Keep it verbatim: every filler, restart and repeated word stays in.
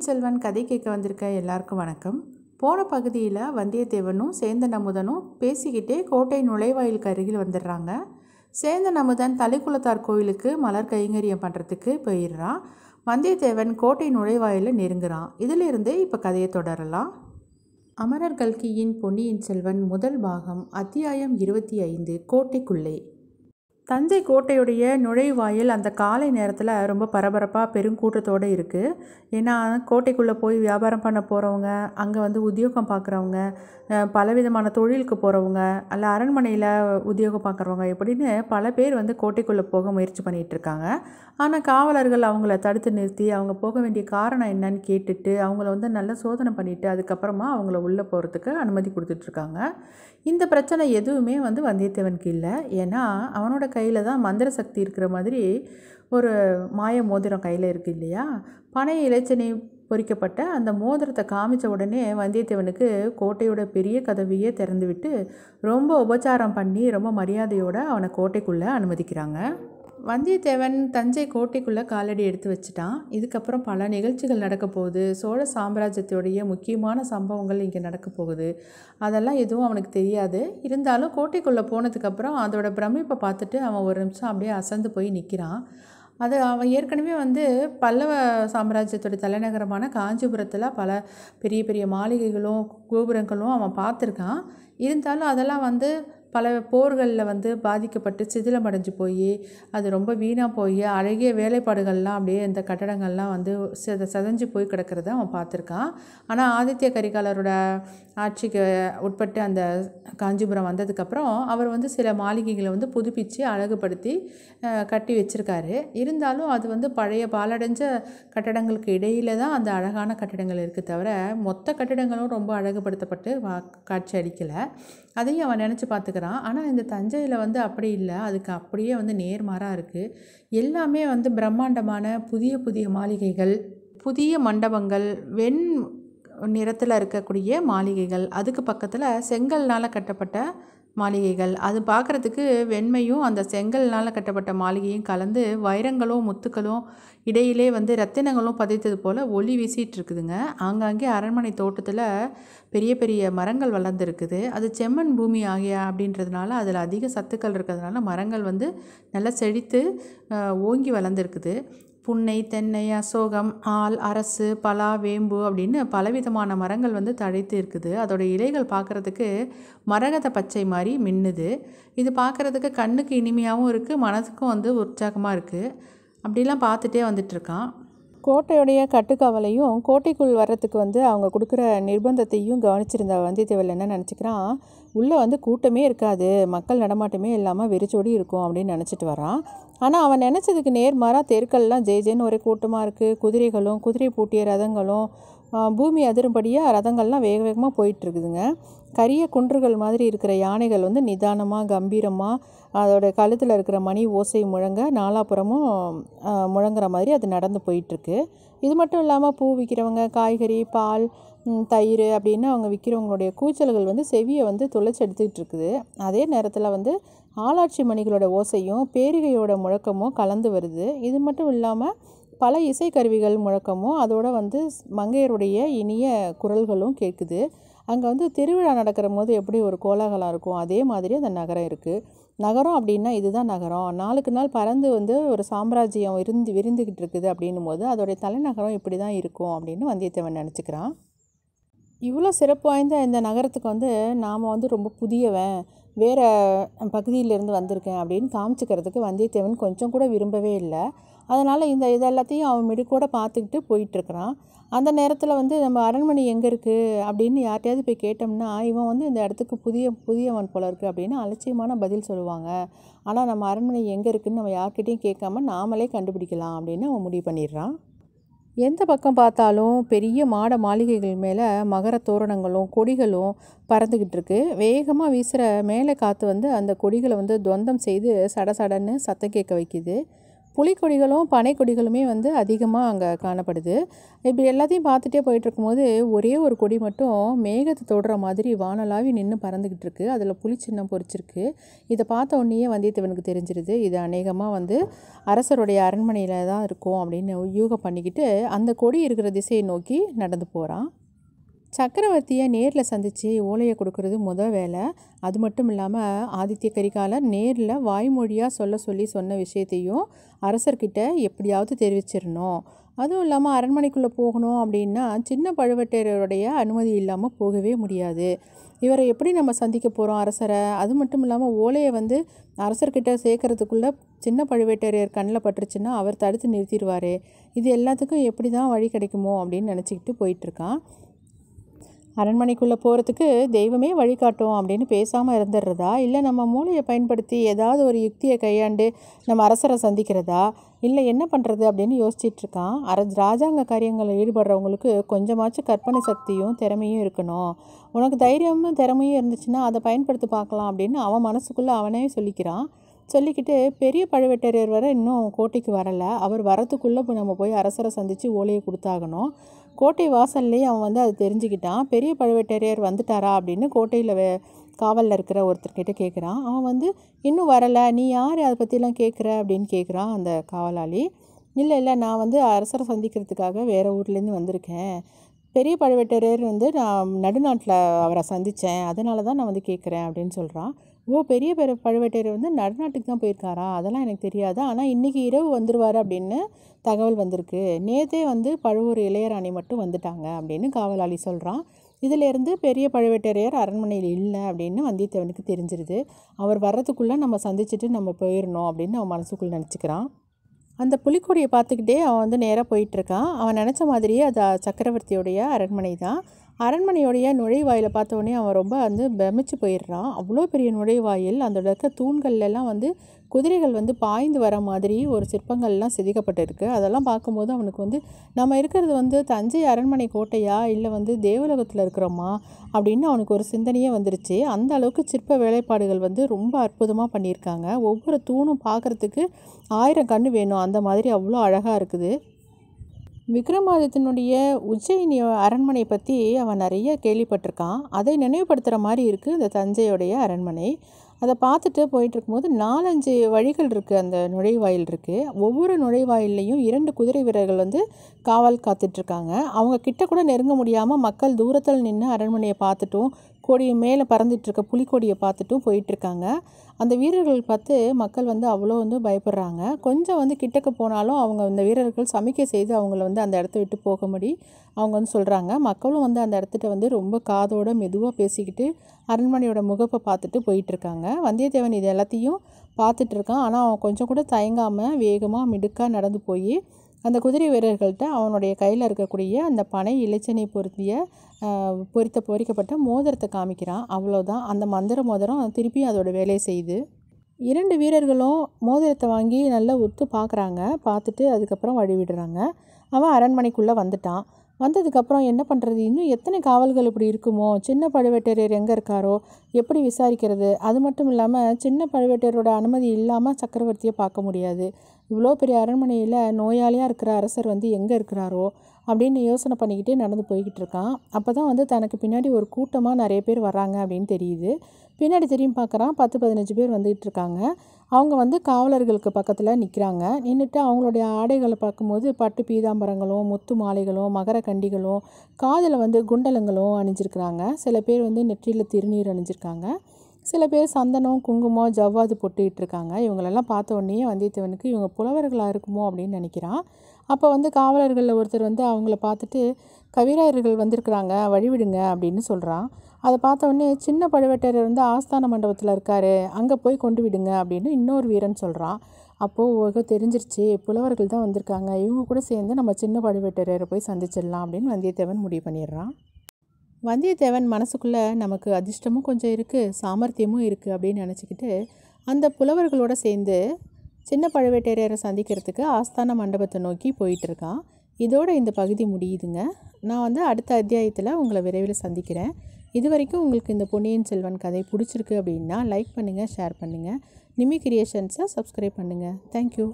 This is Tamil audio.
பொன்னியின் செல்வன் கதை கேட்க வந்திருக்க எல்லாருக்கும் வணக்கம். போன பகுதியில் வந்தியத்தேவனும் சேந்தன் அமுதனும் பேசிக்கிட்டே கோட்டை நுழைவாயிலுக்கு அருகில் வந்துடுறாங்க. சேந்தன் அமுதன் தலைக்குளத்தார் கோயிலுக்கு மலர் கைங்கரியம் பண்ணுறதுக்கு போயிடுறான். வந்தியத்தேவன் கோட்டை நுழைவாயிலில் நெருங்குறான். இதிலிருந்து இப்போ கதையை தொடரலாம். அமரர் கல்கியின் பொன்னியின் செல்வன் முதல் பாகம், அத்தியாயம் இருபத்தி ஐந்து, கோட்டைக்குள்ளே. தஞ்சை கோட்டையுடைய நுழைவாயில் அந்த காலை நேரத்தில் ரொம்ப பரபரப்பாக பெருங்கூட்டத்தோடு இருக்குது. ஏன்னா கோட்டைக்குள்ளே போய் வியாபாரம் பண்ண போகிறவங்க, அங்கே வந்து உத்தியோகம் பார்க்குறவங்க, பலவிதமான தொழிலுக்கு போகிறவங்க, அல்ல அரண்மனையில் உத்தியோகம் பார்க்குறவங்க, எப்படின்னு பல பேர் வந்து கோட்டைக்குள்ளே போக முயற்சி பண்ணிகிட்ருக்காங்க. ஆனால் காவலர்கள் அவங்கள தடுத்து நிறுத்தி அவங்க போக வேண்டிய காரணம் என்னன்னு கேட்டுட்டு அவங்கள வந்து நல்லா சோதனை பண்ணிவிட்டு அதுக்கப்புறமா அவங்கள உள்ளே போகிறதுக்கு அனுமதி கொடுத்துட்ருக்காங்க. இந்த பிரச்சனை எதுவுமே வந்து வந்தியத்தேவனுக்கு இல்லை. ஏன்னா அவனோட கையில் தான் மந்திர சக்தி இருக்கிற மாதிரி ஒரு மாய மோதிரம் கையில் இருக்குது இல்லையா? பனை இலைச்சனை பொறிக்கப்பட்ட அந்த மோதிரத்தை காமிச்ச உடனே வந்தியத்தேவனுக்கு கோட்டையோட பெரிய கதவையே திறந்துவிட்டு ரொம்ப உபச்சாரம் பண்ணி ரொம்ப மரியாதையோடு அவனை கோட்டைக்குள்ளே அனுமதிக்கிறாங்க. வந்தியத்தேவன் தஞ்சை கோட்டைக்குள்ளே காலடி எடுத்து வச்சுட்டான். இதுக்கப்புறம் பல நிகழ்ச்சிகள் நடக்க போகுது. சோழ சாம்ராஜ்யத்தோடைய முக்கியமான சம்பவங்கள் இங்கே நடக்க போகுது. அதெல்லாம் எதுவும் அவனுக்கு தெரியாது. இருந்தாலும் கோட்டைக்குள்ளே போனதுக்கப்புறம் அதோட பிரமிப்பை பார்த்துட்டு அவன் ஒரு நிமிஷம் அப்படியே அசந்து போய் நிற்கிறான். அது அவன் ஏற்கனவே வந்து பல்லவ சாம்ராஜ்யத்தோடைய தலைநகரமான காஞ்சிபுரத்தில் பல பெரிய பெரிய மாளிகைகளும் கோபுரங்களும் அவன் பார்த்துருக்கான். இருந்தாலும் அதெல்லாம் வந்து பல போர்களில் வந்து பாதிக்கப்பட்டு சிதிலமடைஞ்சு போய் அது ரொம்ப வீணாக போய் அழகிய வேலைப்பாடுகள்லாம் அப்படியே இந்த கட்டடங்கள்லாம் வந்து செத செதஞ்சு போய் கிடக்கிறத அவன் பார்த்துருக்கான். ஆனால் ஆதித்ய கரிகாலரோட ஆட்சிக்கு உட்பட்டு அந்த காஞ்சிபுரம் வந்ததுக்கப்புறம் அவர் வந்து சில மாளிகைகளை வந்து புதுப்பித்து அழகுபடுத்தி கட்டி வச்சுருக்காரு. இருந்தாலும் அது வந்து பழைய பாலடைஞ்ச கட்டடங்களுக்கு இடையில தான் அந்த அழகான கட்டடங்கள் இருக்குது. தவிர மொத்த கட்டடங்களும் ரொம்ப அழகுபடுத்தப்பட்டு காட்சி அளிக்கலை. அதையும் அவன் நினச்சி பார்த்துக்க. ஆனால் இந்த தஞ்சையில் வந்து அப்படி இல்லை, அதுக்கு அப்படியே வந்து நேர்மாறாக இருக்குது. எல்லாமே வந்து பிரம்மாண்டமான புதிய புதிய மாளிகைகள், புதிய மண்டபங்கள், வெண் நிறத்தில் இருக்கக்கூடிய மாளிகைகள், அதுக்கு பக்கத்தில் செங்கல்னால் கட்டப்பட்ட மாளிகைகள். அது பார்க்குறதுக்கு வெண்மையும் அந்த செங்கல்னால் கட்டப்பட்ட மாளிகையும் கலந்து வைரங்களும் முத்துக்களும் இடையிலே வந்து ரத்தினங்களும் பதித்தது போல் ஒளி வீசிகிட்டு இருக்குதுங்க. ஆங்காங்கே அரண்மனை தோட்டத்தில் பெரிய பெரிய மரங்கள் வளர்ந்துருக்குது. அது செம்மண் பூமி ஆகிய அப்படின்றதுனால அதில் அதிக சத்துக்கள் இருக்கிறதுனால மரங்கள் வந்து நல்லா செழித்து ஓங்கி வளர்ந்துருக்குது. புன்னை, தென்னை, அசோகம், ஆல், அரசு, பலா, வேம்பு அப்படின்னு பலவிதமான மரங்கள் வந்து தழைத்து இருக்குது. அதோடய இலைகள் பார்க்குறதுக்கு மரகத பச்சை மாதிரி மின்னுது. இது பார்க்குறதுக்கு கண்ணுக்கு இனிமையாகவும் இருக்குது, மனதுக்கும் வந்து உற்சாகமாக இருக்குது. அப்படிலாம் பார்த்துட்டே வந்துட்டுருக்கான். கோட்டையுடைய கட்டுக்காவலையும் கோட்டைக்குள் வர்றதுக்கு வந்து அவங்க கொடுக்குற நிர்பந்தத்தையும் கவனிச்சிருந்த வந்தியத்தேவன் என்ன நினச்சிக்கிறான், உள்ளே வந்து கூட்டமே இருக்காது, மக்கள் நடமாட்டமே இல்லாமல் வெறிச்சோடி இருக்கும் அப்படின்னு நினச்சிட்டு வரான். ஆனால் அவன் நினச்சதுக்கு நேர்மாறாக தெருக்கள்லாம் ஜே ஜேன்னு ஒரே கூட்டமாக இருக்குது. குதிரைகளும் குதிரை பூட்டிய ரதங்களும் பூமி அதிரும்படியாக ரதங்கள்லாம் வேக வேகமாக போயிட்டுருக்குதுங்க. கரிய குன்றுகள் மாதிரி இருக்கிற யானைகள் வந்து நிதானமாக கம்பீரமாக அதோடய கழுத்தில் இருக்கிற மணி ஓசை முழங்க நாலாபுறமும் முழங்குற மாதிரி அது நடந்து போயிட்டுருக்கு. இது மட்டும் இல்லாமல் பூ விற்கிறவங்க, காய்கறி, பால், தயிர் அப்படின்னு அவங்க விற்கிறவங்களுடைய கூச்சல்கள் வந்து செவியை வந்து துளைச்சி எடுத்துக்கிட்டு இருக்குது. அதே நேரத்தில் வந்து ஆளாட்சி மணிகளோட ஓசையும் பேரிகையோட முழக்கமும் கலந்து வருது. இது மட்டும் இல்லாமல் பல இசைக்கருவிகள் முழக்கமும் அதோடு வந்து மங்கையருடைய இனிய குரல்களும் கேட்குது. அங்கே வந்து திருவிழா நடக்கிற போது எப்படி ஒரு கோலாகலம் இருக்கும், அதே மாதிரி அந்த நகரம் இருக்குது. நகரம் அப்படின்னா இதுதான் நகரம். நாளுக்கு நாள் பறந்து வந்து ஒரு சாம்ராஜ்யம் இருந்து விரிந்துக்கிட்டு இருக்குது அப்படின்னும் போது அதோடைய தலைநகரம் இப்படி தான் இருக்கும் அப்படின்னு வந்தியத்தேவன் நினச்சிக்கிறான். இவ்வளோ சிறப்பு வாய்ந்த இந்த நகரத்துக்கு வந்து நாம் வந்து ரொம்ப புதியவன், வேறு பகுதியிலேருந்து வந்திருக்கேன் அப்படின்னு காமிச்சிக்கிறதுக்கு வந்தியத்தேவன் கொஞ்சம் கூட விரும்பவே இல்லை. அதனால் இந்த இது எல்லாத்தையும் அவன் மிடுக்கோடு பார்த்துக்கிட்டு போயிட்டுருக்கிறான். அந்த நேரத்தில் வந்து நம்ம அரண்மனை எங்கே இருக்குது அப்படின்னு யார்கிட்டையாவது போய் கேட்டோம்னா இவன் வந்து இந்த இடத்துக்கு புதிய புதியவன் போல இருக்குது அப்படின்னு அலட்சியமான பதில் சொல்லுவாங்க. ஆனால் நம்ம அரண்மனை எங்கே இருக்குதுன்னு நம்ம யார்கிட்டையும் கேட்காம நாமளே கண்டுபிடிக்கலாம் அப்படின்னு அவன் முடிவு பண்ணிடுறான். எந்த பக்கம் பார்த்தாலும் பெரிய மாட மாளிகைகள் மேலே மகர தோரணங்களும் கொடிகளும் பறந்துக்கிட்டு இருக்கு. வேகமாக வீசுகிற மேலே காற்று வந்து அந்த கொடிகளை வந்து துவந்தம் செய்து சட சடன்னு சத்தம் கேட்க வைக்குது. புளிக்கொடிகளும் பனைக்கொடிகளுமே வந்து அதிகமாக அங்கே காணப்படுது. இப்படி எல்லாத்தையும் பார்த்துட்டே போயிட்டுருக்கும்போது ஒரே ஒரு கொடி மட்டும் மேகத்தை தொடுற மாதிரி வானலாவி நின்று பறந்துக்கிட்டு இருக்குது. அதில் புளி சின்னம் பொறிச்சிருக்கு. இதை பார்த்த உடனேயே வந்தியத்தேவனுக்கு தெரிஞ்சிருது இது அநேகமாக வந்து அரசருடைய அரண்மனையில் தான் இருக்கும் அப்படின்னு யூகம் பண்ணிக்கிட்டு அந்த கொடி இருக்கிற திசையை நோக்கி நடந்து போகிறான். சக்கரவர்த்தியை நேரில் சந்தித்து ஓலையை கொடுக்கறது முதல் வேலை. அது மட்டும் இல்லாமல் ஆதித்ய கரிகாலர் நேரில் வாய்மொழியாக சொல்ல சொல்லி சொன்ன விஷயத்தையும் அரசர்கிட்ட எப்படியாவது தெரிவிச்சிடணும். அதுவும் இல்லாமல் அரண்மனைக்குள்ளே போகணும் அப்படின்னா சின்ன பழுவட்டையருடைய அனுமதி இல்லாமல் போகவே முடியாது. இவரை எப்படி நம்ம சந்திக்க போகிறோம் அரசரை? அது மட்டும் இல்லாமல் ஓலையை வந்து அரசர்கிட்ட சேர்க்கறதுக்குள்ளே சின்ன பழுவேட்டரையர் கண்ணில் பட்டுருச்சுன்னா அவர் தடுத்து நிறுத்திடுவார். இது எல்லாத்துக்கும் எப்படி தான் வழி கிடைக்குமோ அப்படின்னு நினச்சிக்கிட்டு போயிட்டுருக்கான். அரண்மனைக்குள்ளே போகிறதுக்கு தெய்வமே வழிகாட்டும் அப்படின்னு பேசாமல் இருந்துடுறதா, இல்லை நம்ம மூளையை பயன்படுத்தி ஏதாவது ஒரு யுக்தியை கையாண்டு நம்ம அரசரை சந்திக்கிறதா, இல்லை என்ன பண்ணுறது அப்படின்னு யோசிச்சிட்ருக்கான். அரச ராஜாங்க காரியங்களில் ஈடுபடுறவங்களுக்கு கொஞ்சமாச்சும் கற்பனை சக்தியும் திறமையும் இருக்கணும். உனக்கு தைரியமும் திறமையும் இருந்துச்சுன்னா அதை பயன்படுத்தி பார்க்கலாம் அப்படின்னு அவன் மனசுக்குள்ளே அவனே சொல்லிக்கிறான். சொல்லிக்கிட்டு பெரிய பழுவேட்டரையர் வர இன்னும் கோட்டைக்கு வரலை. அவர் வரத்துக்குள்ளே நம்ம போய் அரசரை சந்தித்து ஓலையை கொடுத்தாகணும். கோட்டை வாசல்லே அவன் வந்து அது தெரிஞ்சுக்கிட்டான். பெரிய பழுவேட்டரையர் வந்துட்டாரா அப்படின்னு கோட்டையில் வே காவலில் இருக்கிற ஒருத்தர்கிட்ட கேட்குறான். அவன் வந்து இன்னும் வரலை, நீ யார் அதை பற்றிலாம் கேட்குற அப்படின்னு கேட்குறான் அந்த காவலாளி. இல்லை இல்லை நான் வந்து அரசரை சந்திக்கிறதுக்காக வேறு ஊர்லேருந்து வந்திருக்கேன். பெரிய பழுவேட்டரையர் வந்து நான் நடுநாட்டில் அவரை சந்தித்தேன், அதனால தான் நான் வந்து கேட்குறேன் அப்படின்னு சொல்கிறான். ஓ, பெரிய பெரு பழுவேட்டையர் வந்து நடுநாட்டுக்கு தான் போயிருக்காரா? அதெல்லாம் எனக்கு தெரியாது, ஆனால் இன்றைக்கி இரவு வந்துடுவார் அப்படின்னு தகவல் வந்திருக்கு. நேற்றே வந்து பழுவூர் இளையராணி மட்டும் வந்துட்டாங்க அப்படின்னு காவலாளி சொல்கிறான். இதிலேருந்து பெரிய பழுவேட்டரையர் அரண்மனையில் இல்லை அப்படின்னு வந்தியத்தேவனுக்கு தெரிஞ்சிருது. அவர் வர்றதுக்குள்ளே நம்ம சந்திச்சுட்டு நம்ம போயிடணும் அப்படின்னு அவன் மனசுக்குள்ளே நினச்சிக்கிறான். அந்த புலிக்கொடியை பார்த்துக்கிட்டே அவன் வந்து நேராக போயிட்டுருக்கான். அவன் நினச்ச மாதிரியே அது சக்கரவர்த்தியோடைய அரண்மனை தான். அரண்மனையோடைய நுழைவாயில் பார்த்தோன்னே அவன் ரொம்ப வந்து பிரமிச்சு போயிடுறான். அவ்வளோ பெரிய நுழைவாயில், அந்த இடத்துல தூண்கள்லாம் வந்து குதிரைகள் வந்து பாய்ந்து வர மாதிரி ஒரு சிற்பங்கள்லாம் செதுக்கப்பட்டிருக்கு. அதெல்லாம் பார்க்கும்போது அவனுக்கு வந்து நம்ம இருக்கிறது வந்து தஞ்சை அரண்மனை கோட்டையா, இல்லை வந்து தேவலோகத்தில் இருக்கிறோமா அப்படின்னு அவனுக்கு ஒரு சிந்தனையே வந்துருச்சு. அந்த அளவுக்கு சிற்ப வேலைப்பாடுகள் வந்து ரொம்ப அற்புதமாக பண்ணியிருக்காங்க. ஒவ்வொரு தூணும் பார்க்குறதுக்கு ஆயிரம் கண்ணு வேணும், அந்த மாதிரி அவ்வளோ அழகாக இருக்குது. விக்ரமாதித்தனுடைய உஜ்ஜயினி அரண்மனை பற்றி அவன் நிறைய கேள்விப்பட்டிருக்கான். அதை நினைவுபடுத்துகிற மாதிரி இருக்குது இந்த தஞ்சையோடைய அரண்மனை. அதை பார்த்துட்டு போயிட்டுருக்கும்போது நாலஞ்சு வழிகள் இருக்குது, அந்த நுழைவாயில் இருக்குது. ஒவ்வொரு நுழைவாயிலையும் இரண்டு குதிரை வீரர்கள் வந்து காவல் காத்துட்ருக்காங்க. அவங்க கிட்ட கூட நெருங்க முடியாமல் மக்கள் தூரத்தில் நின்று அரண்மனையை பார்த்துட்டும் கொடியை மேலே பறந்துட்டுருக்க புலிக்கொடியை பார்த்துட்டும் போயிட்டுருக்காங்க. அந்த வீரர்கள் பார்த்து மக்கள் வந்து அவ்வளோ வந்து பயப்படுறாங்க. கொஞ்சம் வந்து கிட்டக்க போனாலும் அவங்க அந்த வீரர்கள் சமிக்கை செய்து அவங்கள வந்து அந்த இடத்த விட்டு போகும்படி அவங்க வந்து சொல்கிறாங்க. மக்களும் வந்து அந்த இடத்துட்ட வந்து ரொம்ப காதோட மெதுவாக பேசிக்கிட்டு அரண்மனையோட முகப்பை பார்த்துட்டு போயிட்டுருக்காங்க. வந்தியத்தேவன் இது எல்லாத்தையும் பார்த்துட்ருக்கான். ஆனால் அவன் கொஞ்சம் கூட தயங்காமல் வேகமாக மிடுக்காக நடந்து போய் அந்த குதிரை வீரர்கள்ட்ட அவனுடைய கையில் இருக்கக்கூடிய அந்த பனை இலச்சினை பொருத்திய பொறித்த பொறிக்கப்பட்ட மோதிரத்தை காமிக்கிறான். அவ்வளோதான், அந்த மந்திர மோதிரம் திருப்பி அதோட வேலையை செய்து இரண்டு வீரர்களும் மோதிரத்தை வாங்கி நல்லா ஒத்து பார்க்குறாங்க. பார்த்துட்டு அதுக்கப்புறம் வழிவிடுறாங்க. அவன் அரண்மனைக்குள்ளே வந்துட்டான். வந்ததுக்கப்புறம் என்ன பண்ணுறது? இன்னும் எத்தனை காவல்கள் இப்படி இருக்குமோ? சின்ன பழுவேட்டரையர் எங்கே இருக்காரோ எப்படி விசாரிக்கிறது? அது மட்டும் இல்லாமல் சின்ன பழுவேட்டரையரோட அனுமதி இல்லாமல் சக்கரவர்த்தியை பார்க்க முடியாது. இவ்வளோ பெரிய அரண்மனையில் நோயாளியாக இருக்கிற அரசர் வந்து எங்கே இருக்கிறாரோ அப்படின்னு யோசனை பண்ணிக்கிட்டே நடந்து போய்கிட்டு இருக்கான். அப்போ தான் வந்து தனக்கு பின்னாடி ஒரு கூட்டமாக நிறைய பேர் வர்றாங்க அப்படின்னு தெரியுது. பின்னாடி தெரியும் பார்க்குறான், பத்து பதினஞ்சு பேர் வந்துகிட்டு இருக்காங்க. அவங்க வந்து காவலர்களுக்கு பக்கத்தில் நிற்கிறாங்க. நின்றுட்டு அவங்களுடைய ஆடைகளை பார்க்கும்போது பட்டு பீதாம்பரங்களும் முத்து மாலைகளும் மகர கண்டிகளும் காதில் வந்து குண்டலங்களும் அணிஞ்சிருக்கிறாங்க. சில பேர் வந்து நெற்றியில் திருநீர் அணிஞ்சிருக்காங்க. சில பேர் சந்தனம் குங்குமம் ஜவ்வாது பொட்டுக்கிட்டு இருக்காங்க. இவங்களெல்லாம் பார்த்த உடனே வந்தியத்தேவனுக்கு இவங்க புலவர்களாக இருக்குமோ அப்படின்னு நினைக்கிறான். அப்போ வந்து காவலர்களில் ஒருத்தர் வந்து அவங்கள பார்த்துட்டு கவிராயர்கள் வந்திருக்கிறாங்க, வழிவிடுங்க அப்படின்னு சொல்கிறான். அதை பார்த்த உடனே சின்ன பழுவேட்டரையர் வந்து ஆஸ்தான மண்டபத்தில் இருக்கார், அங்கே போய் கொண்டு விடுங்க அப்படின்னு இன்னொரு வீரன் சொல்கிறான். அப்போது தெரிஞ்சிருச்சு புலவர்கள் தான் வந்திருக்காங்க, இவங்க கூட சேர்ந்து நம்ம சின்ன பழுவேட்டரையரை போய் சந்திச்சிடலாம் அப்படின்னு வந்தியத்தேவன் முடிவு பண்ணிடுறான். வந்தியத்தேவன் மனசுக்குள்ளே நமக்கு அதிர்ஷ்டமும் கொஞ்சம் இருக்குது, சாமர்த்தியமும் இருக்குது அப்படின்னு நினச்சிக்கிட்டு அந்த புலவர்களோடு சேர்ந்து சின்ன பழுவேட்டரையரை சந்திக்கிறதுக்கு ஆஸ்தான மண்டபத்தை நோக்கி போயிட்டுருக்கான். இதோட இந்த பகுதி முடியுதுங்க. நான் வந்து அடுத்த அத்தியாயத்தில் உங்களை விரைவில் சந்திக்கிறேன். இது வரைக்கும் உங்களுக்கு இந்த பொன்னியின் செல்வன் கதை பிடிச்சிருக்கு அப்படின்னா லைக் பண்ணுங்கள், ஷேர் பண்ணுங்கள், நிம்மி கிரியேஷன்ஸை சப்ஸ்கிரைப் பண்ணுங்கள். தேங்க்யூ.